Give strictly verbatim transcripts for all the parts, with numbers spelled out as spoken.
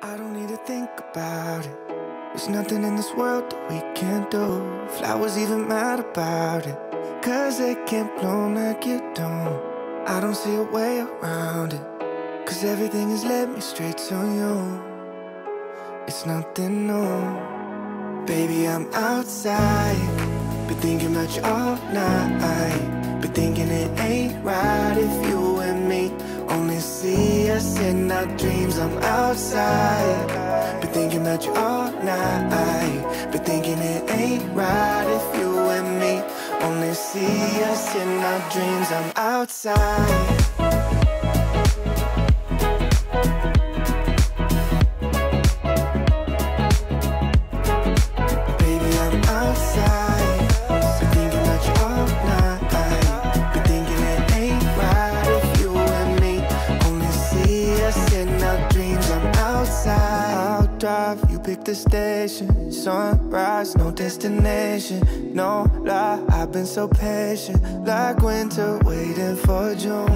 I don't need to think about it. There's nothing in this world that we can't do. Flowers even mad about it, cause they can't bloom like you don't. I don't see a way around it, cause everything has led me straight to you. It's nothing new. Baby, I'm outside, been thinking about you all night. Been thinking it ain't right if you and me only see us in our dreams. I'm outside, been thinking about you all night. Been thinking it ain't right if you and me only see us in our dreams. I'm outside. Baby, I'm outside, been thinking about you all night. Been thinking it ain't right if you and me only see us in our dreams. I'm outside. I'll drive, you pick the station. Sunrise, no destination. No lie, I've been so patient, like winter waiting for June.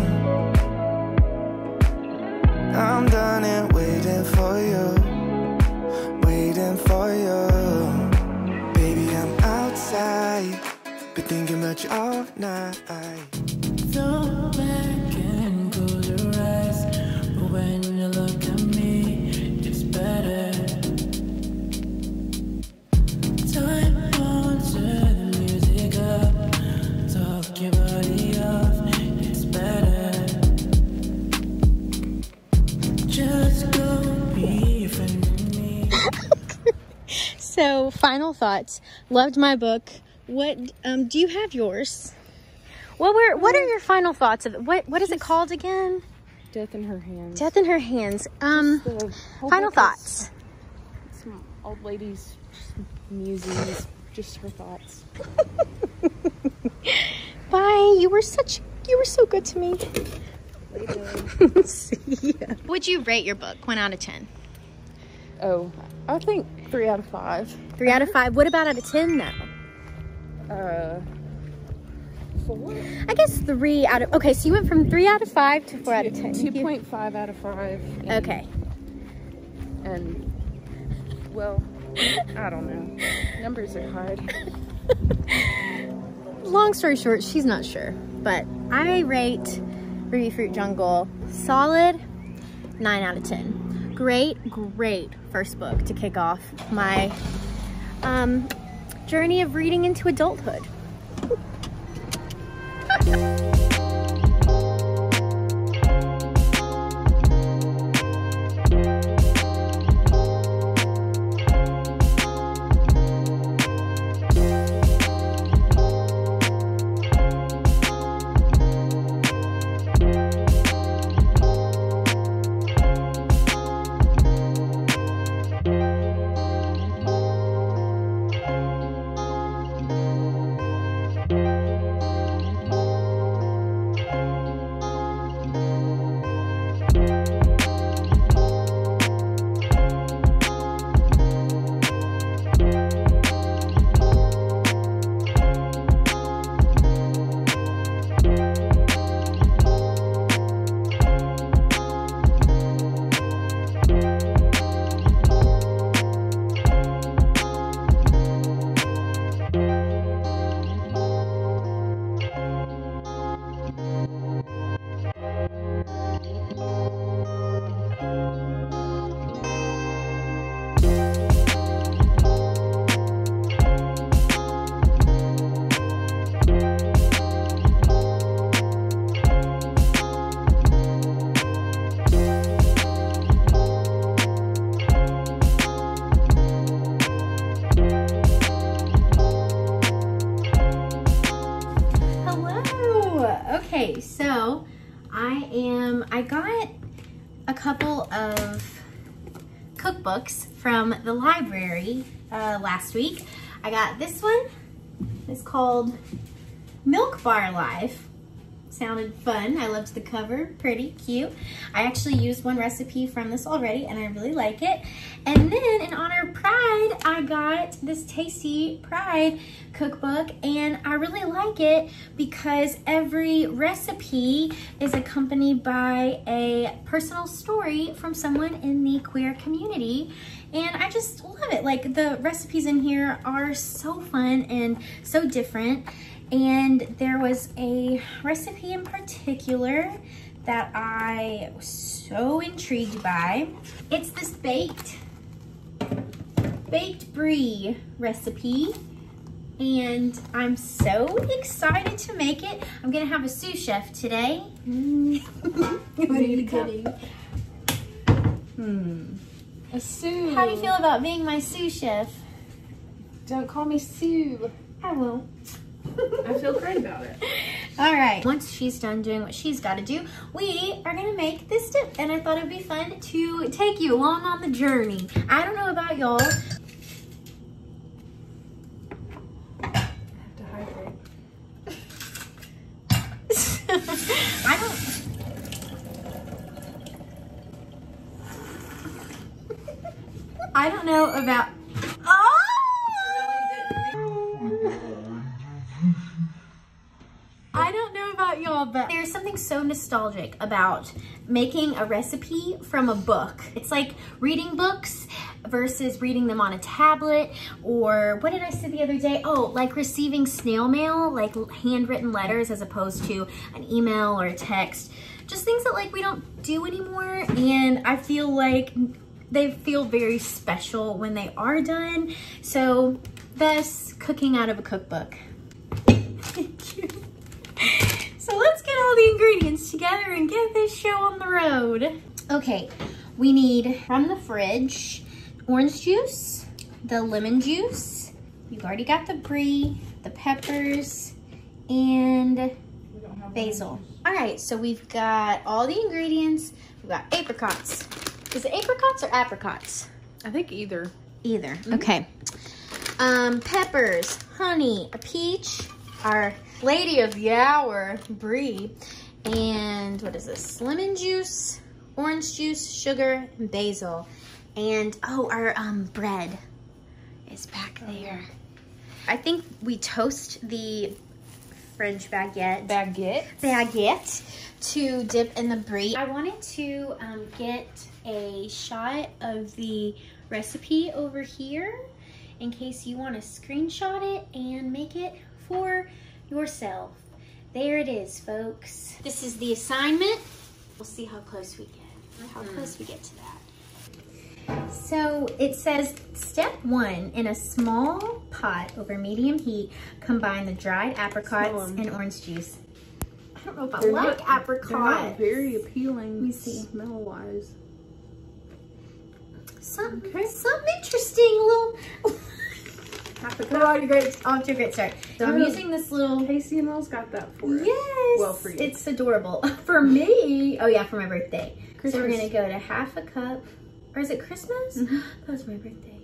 I'm done and waiting for you, waiting for you. Baby, I'm outside, been thinking about you all night. Go back and close your eyes, but when you look at me, it's better. Time won't turn the music up. Talk your body off, it's better. Just go be a friend of me. So, final thoughts. Loved my book. What, um, do you have yours? Well, we're, what are your final thoughts of it? What, what is it called again? Death in Her Hands. Death in Her Hands. Um, final thoughts. It's an old lady's musings, just her thoughts. Bye. You were such, you were so good to me. See ya. Would you rate your book one out of ten? Oh, I think three out of five. Three out of five. What about out of ten now? Uh, four? I guess three out of, okay, so you went from three out of five to four Two, out of ten. two point five out of five. And, okay. And, well, I don't know. Numbers are hard. Long story short, she's not sure. But I rate Ruby Fruit Jungle solid nine out of ten. Great, great first book to kick off my um, journey of reading into adulthood. From the library uh, last week. I got this one. It's called Milk Bar Live. sounded fun. I loved the cover, pretty cute. I actually used one recipe from this already and I really like it. And then in honor of Pride, I got this Tasty Pride cookbook and I really like it because every recipe is accompanied by a personal story from someone in the queer community. And I just love it. Like, the recipes in here are so fun and so different. And there was a recipe in particular that I was so intrigued by. It's this baked, baked brie recipe. And I'm so excited to make it. I'm gonna have a sous chef today. Mm. What are you kidding? Hmm. A Sue. How do you feel about being my sous chef? Don't call me Sue. I won't. I feel great about it. All right. Once she's done doing what she's got to do, we are going to make this dip. And I thought it'd be fun to take you along on the journey. I don't know about y'all. I have to hydrate. I don't... I don't know about. Oh! I don't know about y'all, but there's something so nostalgic about making a recipe from a book. It's like reading books versus reading them on a tablet, or what did I say the other day? Oh, like receiving snail mail, like handwritten letters as opposed to an email or a text. Just things that like we don't do anymore, and I feel like they feel very special when they are done. So thus, cooking out of a cookbook. So let's get all the ingredients together and get this show on the road. Okay, we need from the fridge, orange juice, the lemon juice. You've already got the brie, the peppers, and basil. All right, so we've got all the ingredients. We've got apricots. Is it apricots or apricots? I think either. Either, mm-hmm. Okay. Um, peppers, honey, a peach, our lady of the hour, brie, and what is this? Lemon juice, orange juice, sugar, and basil. And oh, our um, bread is back there. I think we toast the French baguette. Baguette. Baguette to dip in the brie. I wanted to um, get a shot of the recipe over here in case you want to screenshot it and make it for yourself. There it is, folks. This is the assignment. We'll see how close we get, how mm. close we get to that. So it says, step one, in a small pot over medium heat, combine the dried apricots and orange juice. I don't know if I they're like not, apricots. They're not very appealing. Let me see. Smell-wise. Something, okay. Something interesting, little apricot. Off, off to a great start. So I'm, I'm using this little... K C M L's got that for us. Yes! Well, for you. It's adorable. For me... Oh yeah, for my birthday. Christmas. So we're going to go to half a cup. Or is it Christmas? Mm-hmm. That was my birthday.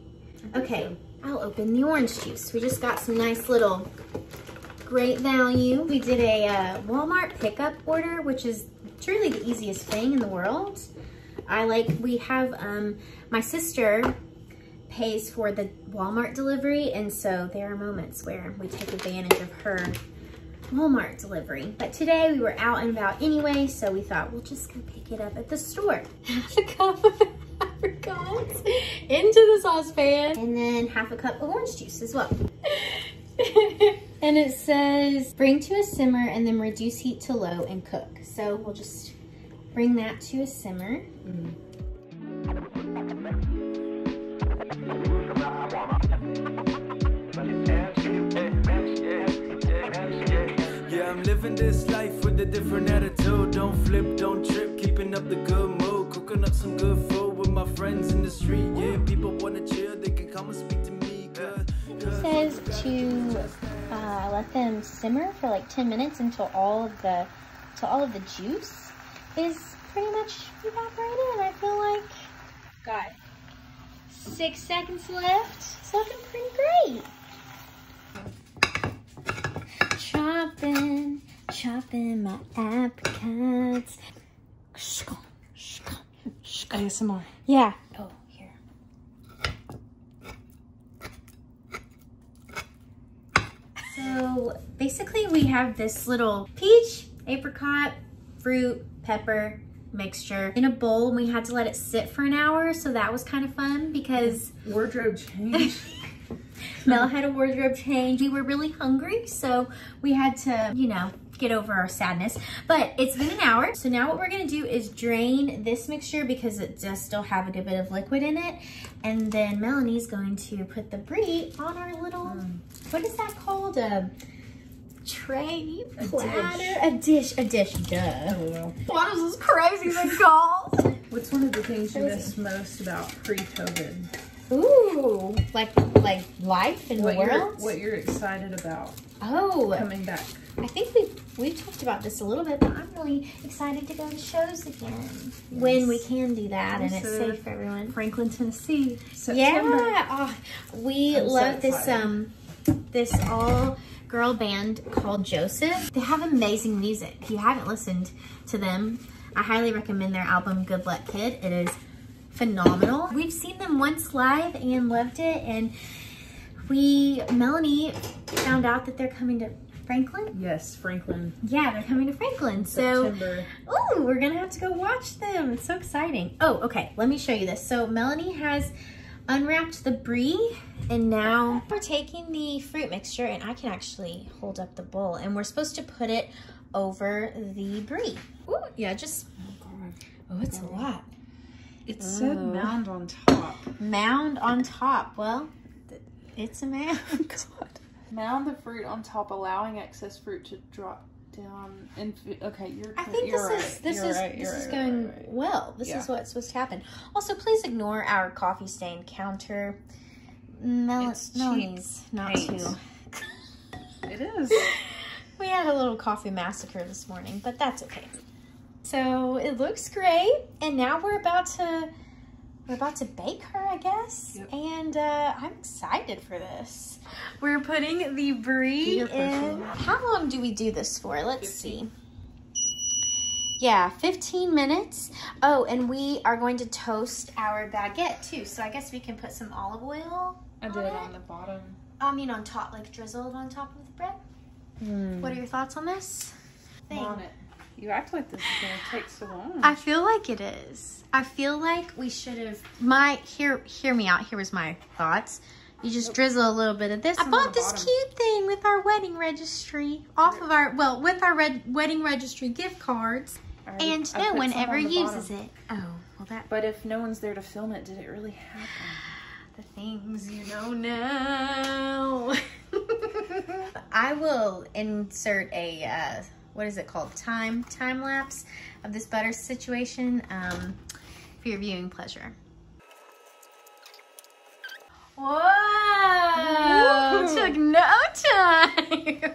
Okay, so. I'll open the orange juice. We just got some nice little great value. We did a uh, Walmart pickup order, which is truly the easiest thing in the world. I like, we have, um, my sister pays for the Walmart delivery, and so there are moments where we take advantage of her Walmart delivery. But today we were out and about anyway, so we thought we'll just go pick it up at the store. Half a cup of apricots into the saucepan, and then half a cup of orange juice as well. And it says, bring to a simmer and then reduce heat to low and cook. So we'll just bring that to a simmer. Mm. Yeah, I'm living this life with a different attitude. Don't flip, don't trip, keeping up the good mood. Cooking up some good food with my friends in the street. Yeah, people want to chill, they can come and speak to me. It says to uh, let them simmer for like ten minutes until all of the, until all of the juice is pretty much evaporated. I feel like got six seconds left. It's looking pretty great. Chopping, chopping my apricots. I get some more. Yeah. Oh, here. So basically we have this little peach, apricot, fruit, pepper mixture in a bowl, and we had to let it sit for an hour. So that was kind of fun because wardrobe change. Mel had a wardrobe change. We were really hungry, so we had to, you know, get over our sadness. But it's been an hour, so now what we're gonna do is drain this mixture because it does still have a bit of liquid in it. And then Melanie's going to put the brie on our little, mm. what is that called? A tray, a platter, dish. a dish, a dish, duh. Oh, well. What is this crazy thing called? What's one of the things you miss most about pre-COVID? Ooh, like like life in the world. You're, what you're excited about? Oh, coming back. I think we we talked about this a little bit, but I'm really excited to go to shows again yes. when we can do that, and, and it's safe for everyone. Franklin, Tennessee. September. Yeah, oh, we I'm love so this um this all girl band called Joseph. They have amazing music. If you haven't listened to them, I highly recommend their album Good Luck Kid. It is phenomenal. We've seen them once live and loved it, and we, Melanie found out that they're coming to Franklin? Yes, Franklin. Yeah, they're coming to Franklin. So, oh, we're gonna have to go watch them. It's so exciting. Oh, okay, let me show you this. So Melanie has unwrapped the brie, and now we're taking the fruit mixture, and I can actually hold up the bowl, and we're supposed to put it over the brie. Ooh, yeah, just, oh, it's a lot. It said oh. mound on top. Mound on top. Well, it's a mound. God. Mound the fruit on top, allowing excess fruit to drop down. And okay, you're. I think you're this right. is this you're is right, this right, is right, going right, right. well. This yeah. is what's supposed to happen. Also, please ignore our coffee stained counter. Mel it's Melanie's cheap. Not too. It is. We had a little coffee massacre this morning, but that's okay. So it looks great, and now we're about to we're about to bake her, I guess. Yep. And uh, I'm excited for this. We're putting the brie in. How long do we do this for? Let's fifteen. See. Yeah, fifteen minutes. Oh, and we are going to toast our baguette too. So I guess we can put some olive oil. I did it on the bottom. I mean, on top, like drizzled on top of the bread. Mm. What are your thoughts on this thing? On it. You act like this is gonna take so long. I feel like it is. I feel like we should have. My hear hear me out. Here was my thoughts. You just drizzle a little bit of this. I bought this cute thing with our wedding registry off of our well with our red wedding registry gift cards, and no one ever uses it. Oh well, that. But if no one's there to film it, did it really happen? The things you don't know. I will insert a. Uh, What is it called? Time time lapse of this butter situation um, for your viewing pleasure. Whoa! Ooh. Took no time.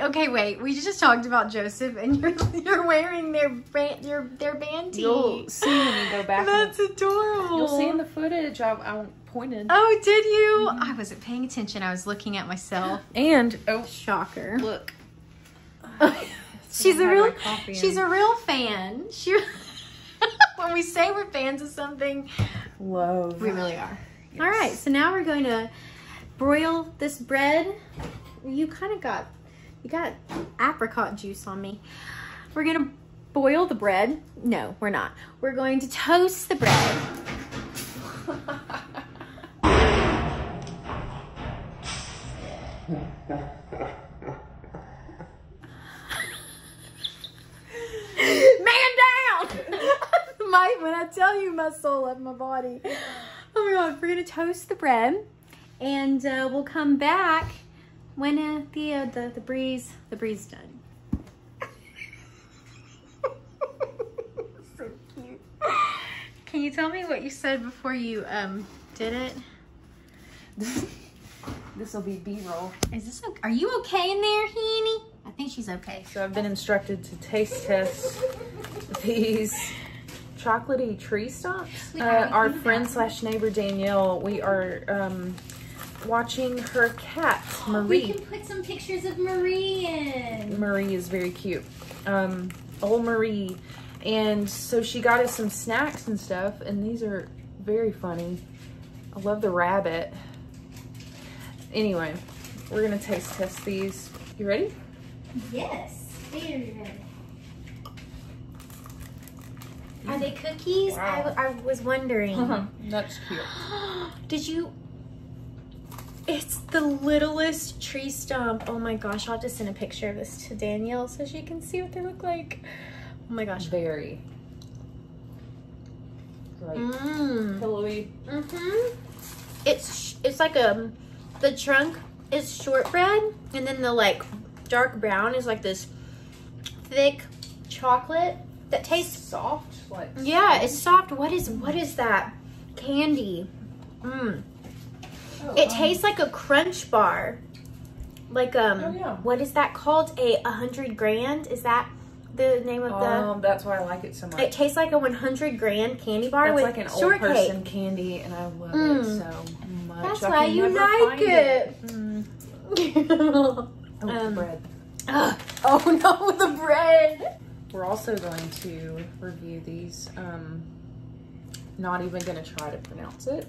Okay, wait. We just talked about Joseph, and you're you're wearing their brand, their their band tee. You'll see when you go back. That's and, adorable. You'll see in the footage. I, I pointed. Oh, did you? Mm-hmm. I wasn't paying attention. I was looking at myself. And oh, shocker! Look. she's a real she's a real fan. She when we say we're fans of something, love. We really are. Yes. All right, so now we're going to broil this bread. You kind of got you got apricot juice on me. We're going to boil the bread. No, we're not. We're going to toast the bread. When I tell you my soul left my body. Oh my God, we're gonna toast the bread, and uh, we'll come back when uh, the, uh, the the breeze the breeze done. So cute. Can you tell me what you said before you um did it? This will be B-roll. Is this okay? Are you okay in there, Heaney? I think she's okay. So I've been instructed to taste test these. Chocolatey tree stumps. Uh, our friend slash neighbor Danielle, we are um, watching her cat, Marie. We can put some pictures of Marie in. Marie is very cute. Um, old Marie. And so she got us some snacks and stuff, and these are very funny. I love the rabbit. Anyway, we're gonna taste test these. You ready? Yes, very ready. Are they cookies? Wow. I, I was wondering. Uh-huh. That's cute. Did you? It's the littlest tree stump. Oh my gosh, I'll just send a picture of this to Danielle so she can see what they look like. Oh my gosh. Very. Great. Mm. Pillowy. Mm-hmm. It's, it's like a, the trunk is shortbread, and then the like dark brown is like this thick chocolate. That tastes soft, like yeah, it's soft. What is what is that candy? Mm. Oh, it um, tastes like a crunch bar, like um, oh, yeah. What is that called? A hundred grand? Is that the name of the? Um, that's why I like it so much. It tastes like a one hundred grand candy bar that's with like an old person cake. Candy, and I love mm. it so much. That's I why you like it. it. Mm. Oh, um, the bread. Uh, oh no, the bread. We're also going to review these. Um, not even going to try to pronounce it.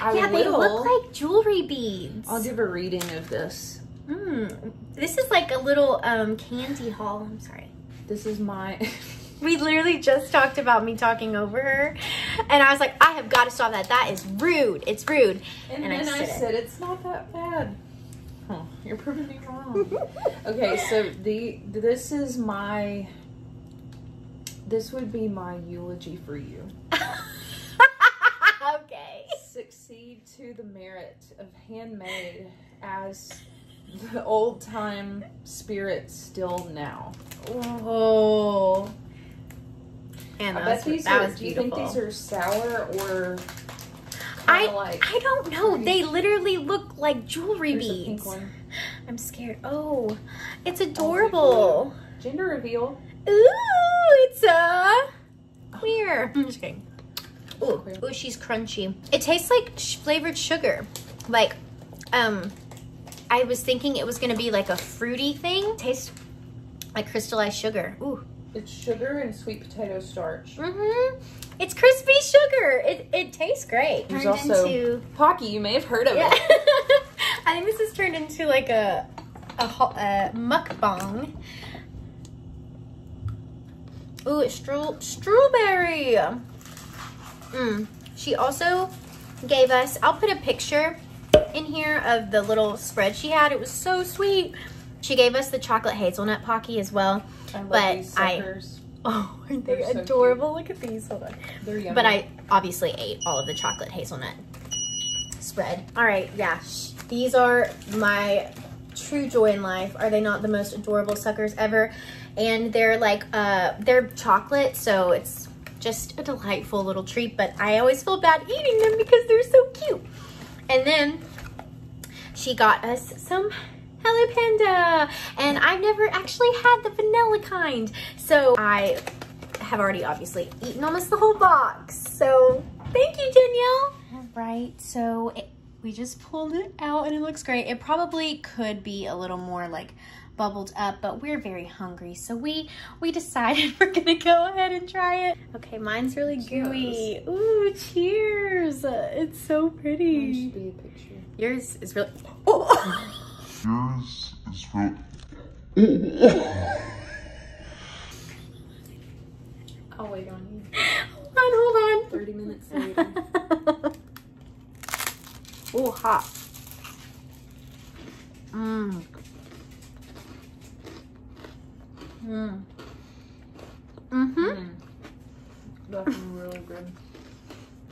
I yeah, will. They look like jewelry beads. I'll give a reading of this. Mm, this is like a little um, candy haul. I'm sorry. This is my... We literally just talked about me talking over her. And I was like, I have got to stop that. That is rude. It's rude. And, and then I said, I said it. It's not that bad. Huh, you're proving me wrong. Okay, so the this is my... This would be my eulogy for you. Okay. Succeed to the merit of handmade as the old time spirit still now. Oh. And I bet these are, do you think these are sour or I, like I don't know. Pretty? They literally look like jewelry Here's beads. A pink one. I'm scared. Oh, it's adorable. Oh, it's gender reveal. Ooh. It's a queer. I'm just kidding. Ooh, ooh, she's crunchy. It tastes like sh flavored sugar. Like, um, I was thinking it was gonna be like a fruity thing. Tastes like crystallized sugar. Ooh, it's sugar and sweet potato starch. Mm-hmm. It's crispy sugar. It it tastes great. There's turned also into... Pocky. You may have heard of yeah. it. I think this has turned into like a a, a mukbang. Ooh, it's stru strawberry. Mm. She also gave us, I'll put a picture in here of the little spread she had. It was so sweet. She gave us the chocolate hazelnut Pocky as well. I love but these suckers. I, oh, aren't they They're adorable? So look at these, hold on. They're yummy. But I obviously ate all of the chocolate hazelnut spread. All right, yeah. These are my true joy in life. Are they not the most adorable suckers ever? And they're like, uh, they're chocolate, so it's just a delightful little treat, but I always feel bad eating them because they're so cute. And then she got us some Hello Panda, and I've never actually had the vanilla kind, so I have already obviously eaten almost the whole box. So thank you, Danielle. All right, so it, we just pulled it out, and it looks great. It probably could be a little more like bubbled up, but we're very hungry, so we we decided we're gonna go ahead and try it. Okay, mine's really gooey. Cheers. Ooh, cheers! It's so pretty. Mine should be a picture. Yours is really. Oh. Yours is really. I'll wait on you. Hold on, hold on. Thirty minutes later. Ooh, hot. Mmm. Mm. Mm-hmm. Mm. That's really good.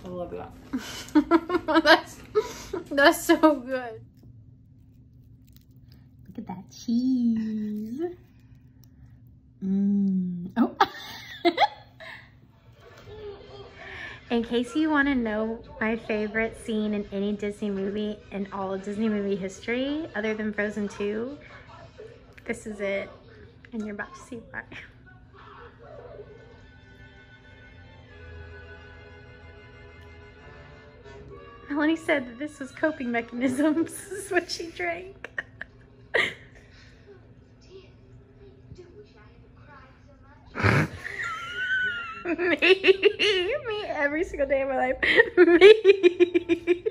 I love that. that's, that's so good. Look at that cheese. Mmm. Oh. In case you want to know my favorite scene in any Disney movie in all of Disney movie history, other than Frozen two, this is it. And you're about to see why. Melanie said that this was coping mechanisms. This is what she drank. Me, me every single day of my life. Me.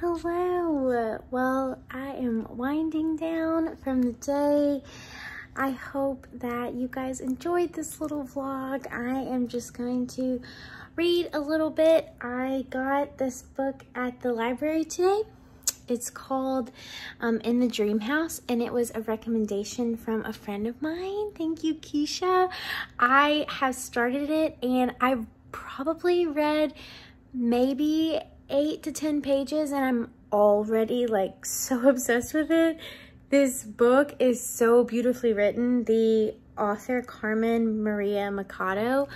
Hello. Well, I am winding down from the day. I hope that you guys enjoyed this little vlog. I am just going to read a little bit. I got this book at the library today. It's called um, In the Dream House, and it was a recommendation from a friend of mine. Thank you, Keisha. I have started it, and I've probably read maybe eight to ten pages, and I'm already like so obsessed with it. This book is so beautifully written. The author, Carmen Maria Machado,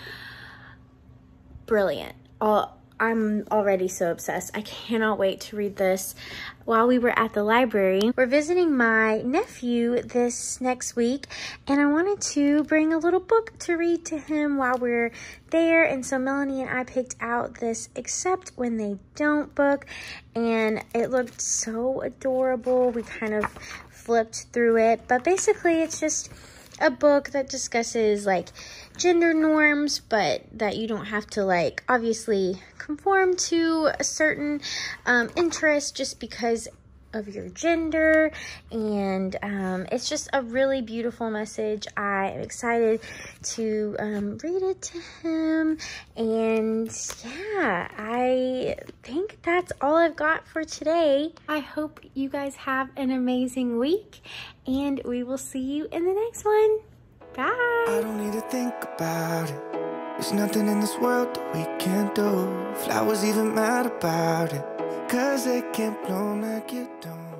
brilliant. All I'm already so obsessed. I cannot wait to read this. While we were at the library, we're visiting my nephew this next week, and I wanted to bring a little book to read to him while we're there. And so Melanie and I picked out this Except When They Don't book, and it looked so adorable. We kind of flipped through it, but basically it's just a book that discusses like gender norms, but that you don't have to like obviously conform to a certain um, interest just because of your gender. And um, it's just a really beautiful message. I am excited to um, read it to him. And yeah, I think that's all I've got for today. I hope you guys have an amazing week, and we will see you in the next one. Bye. I don't need to think about it. There's nothing in this world that we can't do. Flowers even mad about it, 'cause they can't bloom like you don't.